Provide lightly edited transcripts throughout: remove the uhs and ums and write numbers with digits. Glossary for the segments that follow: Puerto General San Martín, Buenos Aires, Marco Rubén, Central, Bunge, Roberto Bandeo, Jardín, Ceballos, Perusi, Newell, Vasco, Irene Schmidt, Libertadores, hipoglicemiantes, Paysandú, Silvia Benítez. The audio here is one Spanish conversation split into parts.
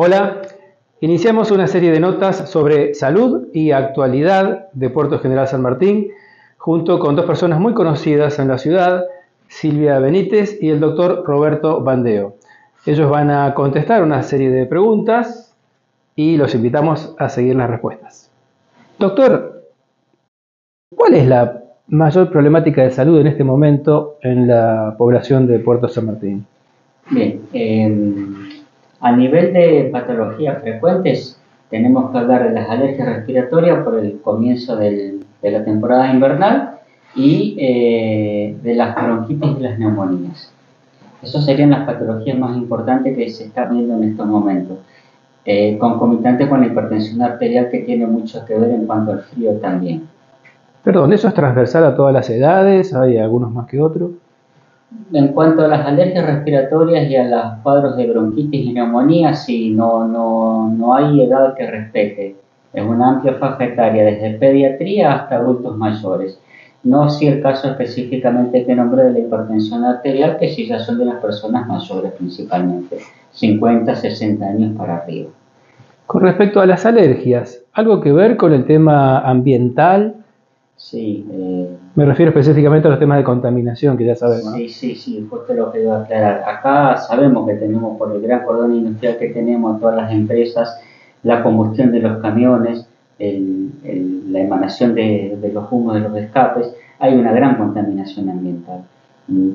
Hola, iniciamos una serie de notas sobre salud y actualidad de Puerto General San Martín, junto con dos personas muy conocidas en la ciudad, Silvia Benítez y el doctor Roberto Bandeo. Ellos van a contestar una serie de preguntas y los invitamos a seguir las respuestas. Doctor, ¿cuál es la mayor problemática de salud en este momento en la población de Puerto San Martín? Bien, a nivel de patologías frecuentes tenemos que hablar de las alergias respiratorias por el comienzo de la temporada invernal y de las bronquitis y las neumonías. Esas serían las patologías más importantes que se están viendo en estos momentos, concomitante con la hipertensión arterial, que tiene mucho que ver en cuanto al frío también. Perdón, ¿eso es transversal a todas las edades? ¿Hay algunos más que otros? En cuanto a las alergias respiratorias y a los cuadros de bronquitis y neumonía, sí, no hay edad que respete. Es una amplia faja etaria, desde pediatría hasta adultos mayores. No si el caso específicamente que nombré de la hipertensión arterial, que sí ya son de las personas mayores principalmente, 50, 60 años para arriba. Con respecto a las alergias, ¿algo que ver con el tema ambiental? Sí. Me refiero específicamente a los temas de contaminación, que ya sabemos. Sí, justo lo que iba a aclarar. Acá sabemos que tenemos, por el gran cordón industrial que tenemos, todas las empresas, la combustión de los camiones, la emanación de los humos de los escapes, hay una gran contaminación ambiental.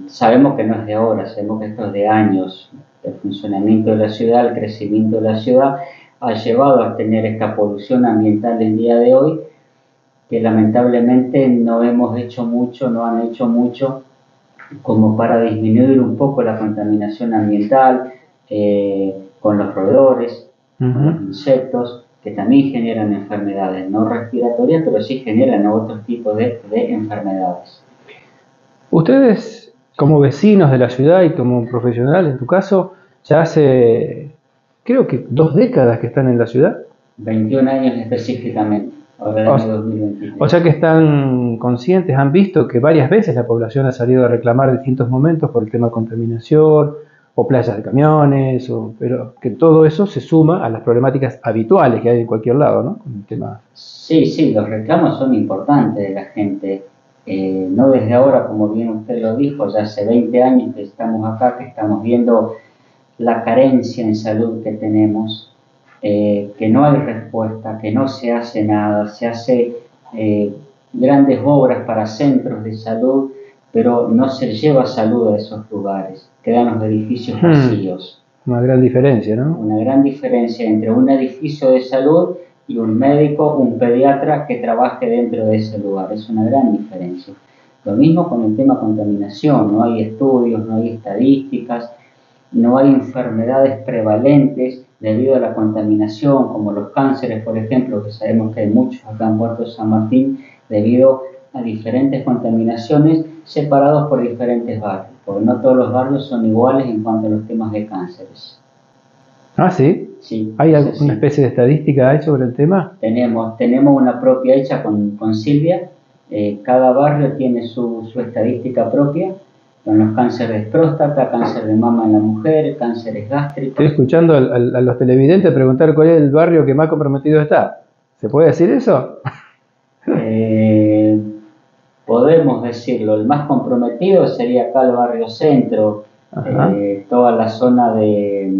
Sabemos que no es de ahora, sabemos que esto es de años. El funcionamiento de la ciudad, el crecimiento de la ciudad ha llevado a tener esta polución ambiental del día de hoy, que lamentablemente no han hecho mucho como para disminuir un poco la contaminación ambiental con los roedores, con los insectos, que también generan enfermedades, no respiratorias, pero sí generan otros tipos de enfermedades. Ustedes, como vecinos de la ciudad y como profesional, en tu caso, ya hace, creo que 2 décadas que están en la ciudad. 21 años específicamente. O sea que están conscientes, han visto que varias veces la población ha salido a reclamar distintos momentos por el tema de contaminación o playas de camiones, pero que todo eso se suma a las problemáticas habituales que hay en cualquier lado, ¿no? El tema... Sí, los reclamos son importantes de la gente, no desde ahora, como bien usted lo dijo, ya hace 20 años que estamos acá, que estamos viendo la carencia en salud que tenemos. Que no hay respuesta, que no se hace nada, se hace grandes obras para centros de salud, pero no se lleva salud a esos lugares, quedan los edificios vacíos. Una gran diferencia, ¿no? Una gran diferencia entre un edificio de salud y un médico, un pediatra que trabaje dentro de ese lugar, es una gran diferencia. Lo mismo con el tema contaminación, no hay estudios, no hay estadísticas, no hay enfermedades prevalentes debido a la contaminación, como los cánceres, por ejemplo, que sabemos que hay muchos acá en Puerto San Martín, debido a diferentes contaminaciones separados por diferentes barrios, porque no todos los barrios son iguales en cuanto a los temas de cánceres. ¿Ah, sí? Sí. ¿Hay alguna especie de estadística ahí sobre el tema? Tenemos una propia hecha con Silvia. Cada barrio tiene su estadística propia, con los cánceres de próstata, cáncer de mama en la mujer, cánceres gástricos. Estoy escuchando a los televidentes preguntar cuál es el barrio que más comprometido está. ¿Se puede decir eso? Podemos decirlo. El más comprometido sería acá el barrio centro, toda la zona de...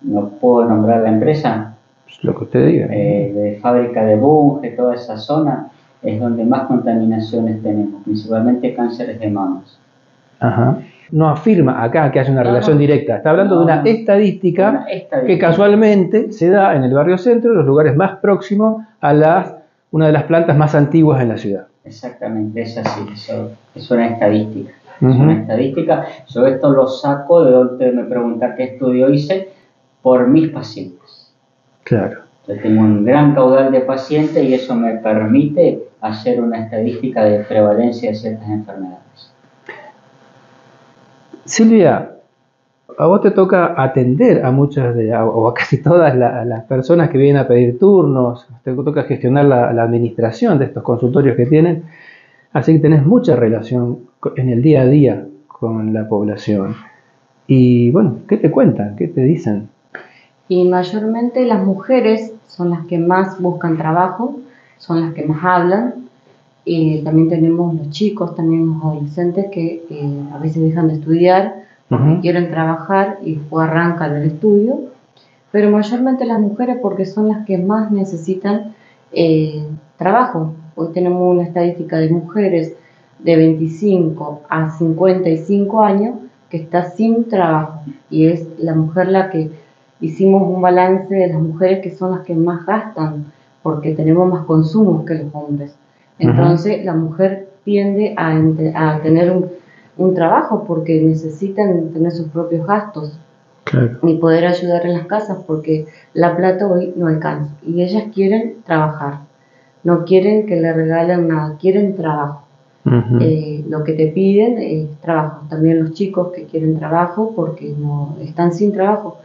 ¿No puedo nombrar la empresa? Pues lo que usted diga. De fábrica de Bunge, toda esa zona es donde más contaminaciones tenemos, principalmente cánceres de mamas. Ajá. No afirma acá que haya una relación directa. Está hablando de una estadística que casualmente se da en el barrio centro, los lugares más próximos a una de las plantas más antiguas en la ciudad. Exactamente, es así. Es una estadística. Es una estadística. Yo esto lo saco de donde me pregunta qué estudio hice, por mis pacientes. Claro. Yo tengo un gran caudal de pacientes y eso me permite hacer una estadística de prevalencia de ciertas enfermedades. Silvia, a vos te toca atender a muchas o a casi todas las personas que vienen a pedir turnos, te toca gestionar la administración de estos consultorios que tienen, así que tenés mucha relación en el día a día con la población. Y bueno, ¿qué te cuentan? ¿Qué te dicen? y mayormente las mujeres son las que más buscan trabajo, son las que más hablan. También tenemos los chicos, también los adolescentes que a veces dejan de estudiar, porque quieren trabajar y arrancan el estudio, pero mayormente las mujeres porque son las que más necesitan trabajo. Hoy tenemos una estadística de mujeres de 25 a 55 años que está sin trabajo, y es la mujer la que hicimos un balance de las mujeres que son las que más gastan, porque tenemos más consumos que los hombres. Entonces la mujer tiende a tener un trabajo porque necesitan tener sus propios gastos, claro, y poder ayudar en las casas porque la plata hoy no alcanza, y ellas quieren trabajar, no quieren que le regalen nada, quieren trabajo. Lo que te piden es trabajo. También los chicos que quieren trabajo porque no están sin trabajo.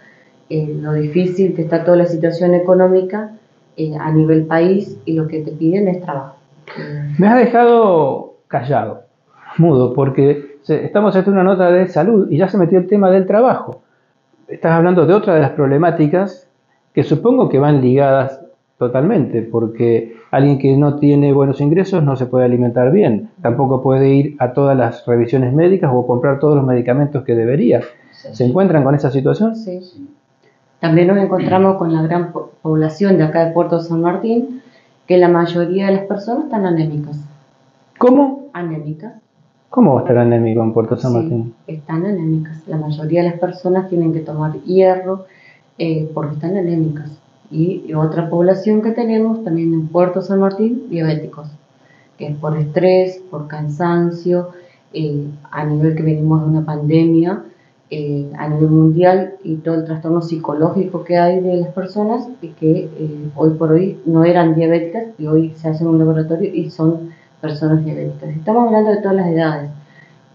Lo difícil que está toda la situación económica a nivel país, y lo que te piden es trabajo. Me has dejado callado, mudo, porque estamos haciendo una nota de salud y ya se metió el tema del trabajo. Estás hablando de otra de las problemáticas que supongo que van ligadas totalmente, porque alguien que no tiene buenos ingresos no se puede alimentar bien, tampoco puede ir a todas las revisiones médicas o comprar todos los medicamentos que debería. Sí. ¿Se encuentran con esa situación? Sí. También nos encontramos con la gran población de acá de Puerto San Martín, que la mayoría de las personas están anémicas. ¿Cómo? Anémicas. ¿Cómo va a estar anémico en Puerto San Martín? Sí, están anémicas. La mayoría de las personas tienen que tomar hierro porque están anémicas. Y otra población que tenemos también en Puerto San Martín, diabéticos, que es por estrés, por cansancio, a nivel que venimos de una pandemia, a nivel mundial, y todo el trastorno psicológico que hay de las personas, y que hoy por hoy no eran diabéticas y hoy se hacen un laboratorio y son personas diabéticas. Estamos hablando de todas las edades.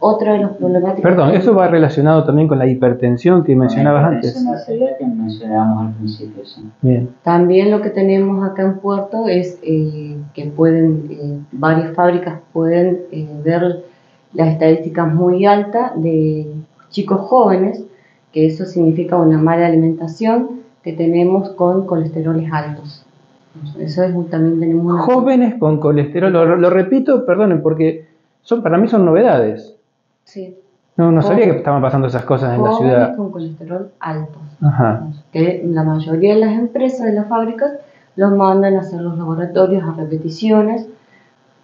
Otra de las problemáticas... Perdón, eso va relacionado también con la hipertensión que mencionabas antes. Eso no sería que mencionábamos al principio, sí. Bien. También lo que tenemos acá en Puerto es que pueden, varias fábricas pueden ver las estadísticas muy altas de chicos jóvenes, que eso significa una mala alimentación que tenemos con colesteroles altos. Eso es, también tenemos... Jóvenes con colesterol, lo repito, perdonen, porque para mí son novedades. Sí. No sabía que estaban pasando esas cosas en la ciudad. Con colesterol alto. Ajá. Que la mayoría de las empresas, de las fábricas, los mandan a hacer los laboratorios a repeticiones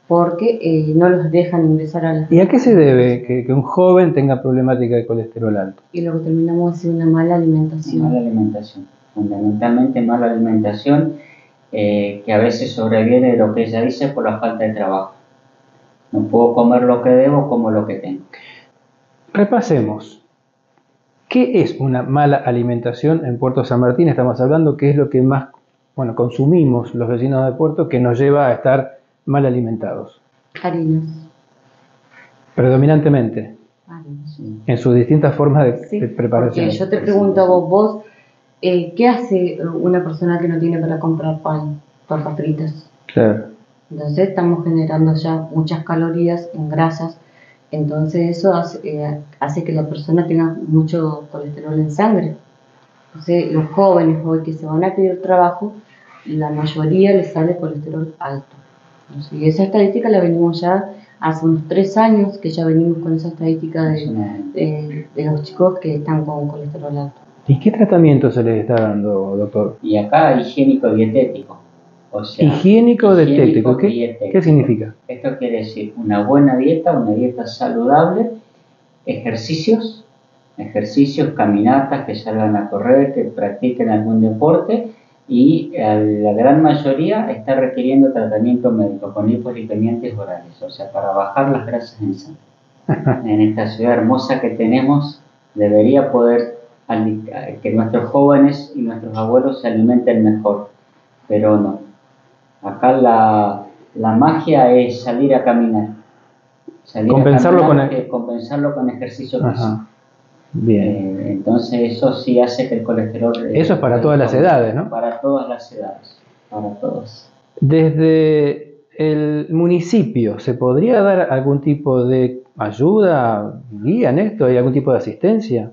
porque no los dejan ingresar a las... ¿Y a qué se debe que un joven tenga problemática de colesterol alto? Y lo que terminamos es una mala alimentación. Mala alimentación. Fundamentalmente mala alimentación que a veces sobreviene de lo que ella dice por la falta de trabajo. No puedo comer lo que debo, como lo que tengo. Repasemos. ¿Qué es una mala alimentación en Puerto San Martín? Estamos hablando que es lo que más consumimos los vecinos de Puerto, que nos lleva a estar mal alimentados. Harinas. Predominantemente. Harinas, sí. En sus distintas formas de preparación. Porque yo te pregunto a vos ¿qué hace una persona que no tiene para comprar pan, tortas fritas? Claro. Entonces estamos generando ya muchas calorías en grasas, entonces eso hace que la persona tenga mucho colesterol en sangre. Entonces los jóvenes hoy que se van a pedir trabajo, la mayoría les sale colesterol alto. Entonces, y esa estadística la venimos ya hace unos 3 años que ya venimos con esa estadística de los chicos que están con colesterol alto. ¿Y qué tratamiento se les está dando, doctor? Y acá higiénico dietético. O sea, higiénico dietético. ¿Qué significa? Esto quiere decir una buena dieta, una dieta saludable, ejercicios, caminatas, que salgan a correr, que practiquen algún deporte, y la gran mayoría está requiriendo tratamiento médico con hipoglicemiantes orales, o sea, para bajar las grasas en sangre. En esta ciudad hermosa que tenemos, debería poder que nuestros jóvenes y nuestros abuelos se alimenten mejor, pero no. Acá la magia es salir a caminar. Compensarlo con ejercicio físico. Bien. Entonces eso sí hace que el colesterol... Eso es para todas las edades, ¿no? Para todas las edades, para todos. Desde el municipio, ¿se podría dar algún tipo de ayuda, guía en esto? ¿Hay algún tipo de asistencia?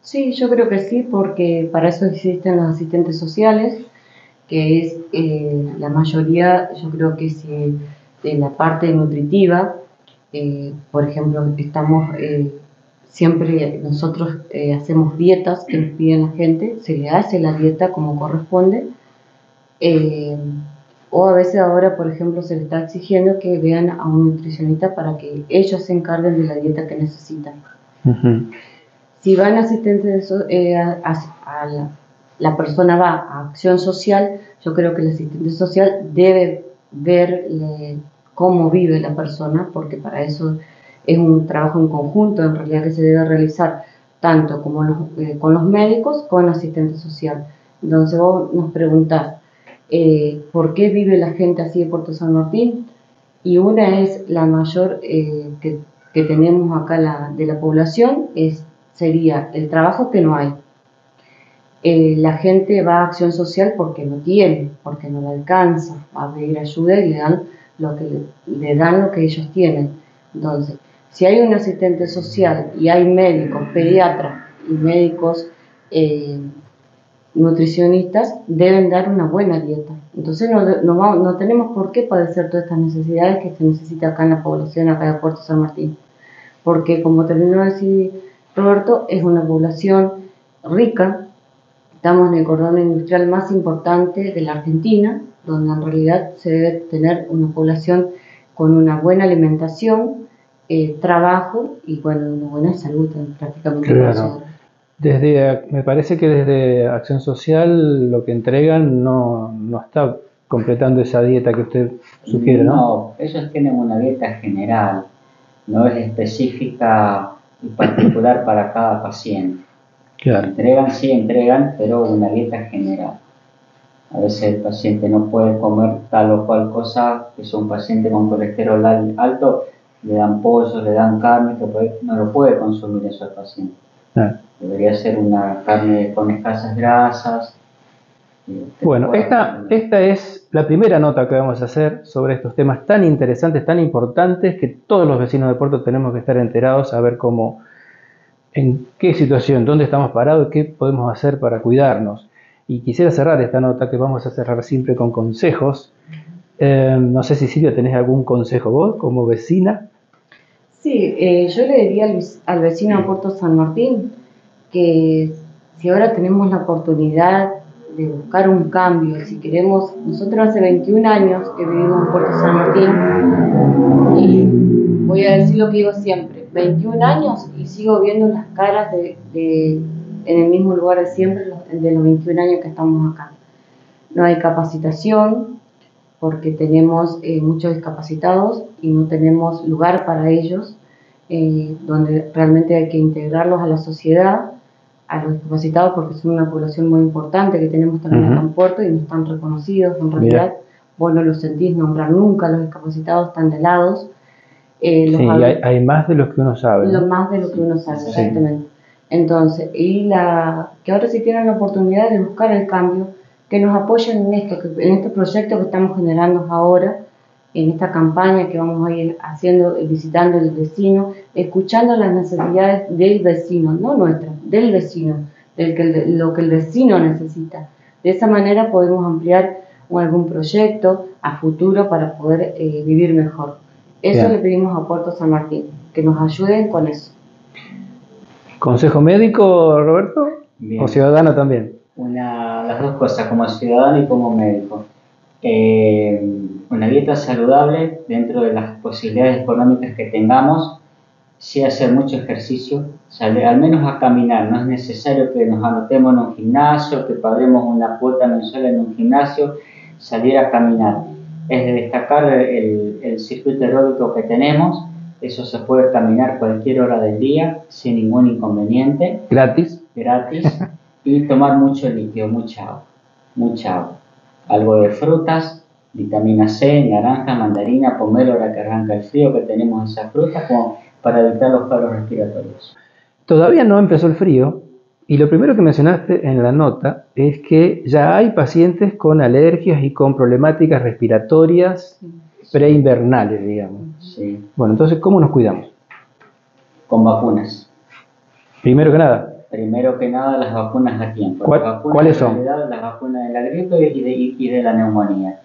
Sí, yo creo que sí, porque para eso existen los asistentes sociales, que es la mayoría, yo creo que es de la parte nutritiva. Por ejemplo, estamos siempre nosotros hacemos dietas que nos piden la gente, se le hace la dieta como corresponde, o a veces ahora, por ejemplo, se le está exigiendo que vean a un nutricionista para que ellos se encarguen de la dieta que necesitan. Uh-huh. Si van asistentes la persona va a acción social, yo creo que el asistente social debe ver cómo vive la persona, porque para eso es un trabajo en conjunto, en realidad, que se debe realizar tanto como con los médicos, con asistente social. Entonces vos nos preguntás, ¿por qué vive la gente así de Puerto San Martín? Y una es la mayor que tenemos acá de la población, sería el trabajo que no hay. La gente va a acción social porque no tiene, porque no le alcanza, va a pedir ayuda y le dan lo que ellos tienen. Entonces, si hay un asistente social y hay médicos, pediatras y médicos nutricionistas, deben dar una buena dieta. Entonces no tenemos por qué padecer todas estas necesidades que se necesita acá en la población, acá de Puerto San Martín. Porque, como terminó de decir Roberto, es una población rica. Estamos en el cordón industrial más importante de la Argentina, donde en realidad se debe tener una población con una buena alimentación, trabajo y, bueno, una buena salud prácticamente. Claro. Me parece que desde Acción Social lo que entregan no está completando esa dieta que usted sugiere, ¿no? No, ellos tienen una dieta general, no es específica y particular para cada paciente. Claro. Entregan, pero una dieta general. A veces el paciente no puede comer tal o cual cosa, que es un paciente con colesterol alto, le dan pollo, le dan carne, no lo puede consumir eso al paciente. Ah. Debería ser una carne con escasas grasas. Bueno, esta es la primera nota que vamos a hacer sobre estos temas tan interesantes, tan importantes, que todos los vecinos de Puerto tenemos que estar enterados, a ver en qué situación, dónde estamos parados, qué podemos hacer para cuidarnos. Y quisiera cerrar esta nota, que vamos a cerrar siempre con consejos. No sé si Silvia, ¿tenés algún consejo vos como vecina? Sí, yo le diría al vecino de Puerto San Martín que si ahora tenemos la oportunidad de buscar un cambio, si queremos, nosotros hace 21 años que vivimos en Puerto San Martín, y voy a decir lo que digo siempre, 21 años y sigo viendo las caras en el mismo lugar de siempre, de los 21 años que estamos acá. No hay capacitación, porque tenemos muchos discapacitados y no tenemos lugar para ellos, donde realmente hay que integrarlos a la sociedad, a los discapacitados, porque son una población muy importante que tenemos también acá en Puerto y no están reconocidos. En realidad, vos no los sentís nombrar nunca, los discapacitados están de lados. Sí, hay más de lo que uno sabe. Más de lo que uno sabe, sí. Exactamente. Entonces, que ahora sí tienen la oportunidad de buscar el cambio, que nos apoyen en este proyecto que estamos generando ahora, en esta campaña que vamos a ir haciendo, visitando el vecino, escuchando las necesidades del vecino, no nuestras, del vecino, lo que el vecino necesita. De esa manera podemos ampliar algún proyecto a futuro para poder vivir mejor. Eso Bien. Le pedimos a Puerto San Martín, que nos ayuden con eso. ¿Consejo médico, Roberto? Bien. ¿O ciudadano también? Las dos cosas, como ciudadano y como médico. Una dieta saludable dentro de las posibilidades económicas que tengamos, sí hacer mucho ejercicio, salir al menos a caminar. No es necesario que nos anotemos en un gimnasio, que paguemos una cuota mensual en un gimnasio, salir a caminar. Es de destacar el circuito aeróbico que tenemos. Eso se puede caminar cualquier hora del día sin ningún inconveniente. Gratis. Y tomar mucho líquido, mucha agua. Algo de frutas, vitamina C, naranja, mandarina, pomelo, ahora que arranca el frío, que tenemos esas frutas como para evitar los paros respiratorios. Todavía no empezó el frío y lo primero que mencionaste en la nota es que ya hay pacientes con alergias y con problemáticas respiratorias preinvernales, digamos. Sí. Bueno, entonces, ¿cómo nos cuidamos? Con vacunas. Primero que nada. primero que nada las vacunas a tiempo. ¿Cuáles son? Las vacunas de la gripe y de la neumonía.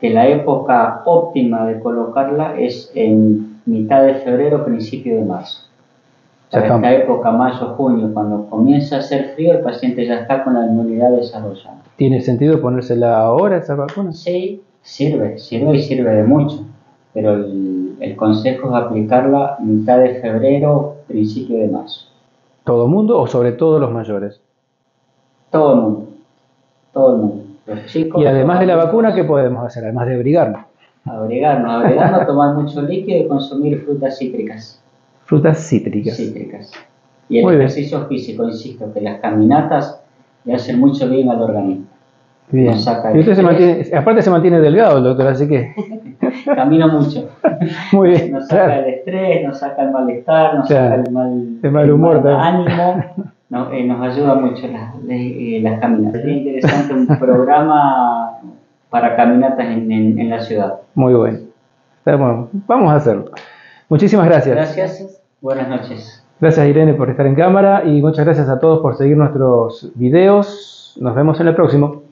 Que la época óptima de colocarla es en mitad de febrero, principio de marzo. En esta época, mayo, junio, cuando comienza a hacer frío, el paciente ya está con la inmunidad desarrollada. ¿Tiene sentido ponérsela ahora esa vacuna? Sí, sirve y sirve de mucho. Pero el consejo es aplicarla mitad de febrero, principio de marzo. ¿Todo el mundo o sobre todo los mayores? Todo el mundo, todo el mundo. Los chicos, y además de la vacuna, ¿qué podemos hacer? Además de abrigarnos. Abrigarnos, tomar mucho líquido y consumir frutas cítricas. Frutas cítricas. Y el ejercicio físico, insisto, que las caminatas le hacen mucho bien al organismo. Bien. Y usted se mantiene, aparte se mantiene delgado, doctor, así que... Camino mucho. Muy bien. Nos saca el estrés, nos saca el malestar, nos saca el mal humor, mal ánimo. No, nos ayuda mucho las caminatas. Es interesante un programa para caminatas en la ciudad. Muy bueno. Bueno, vamos a hacerlo. Muchísimas gracias. Gracias. Buenas noches. Gracias, Irene, por estar en cámara y muchas gracias a todos por seguir nuestros videos. Nos vemos en el próximo.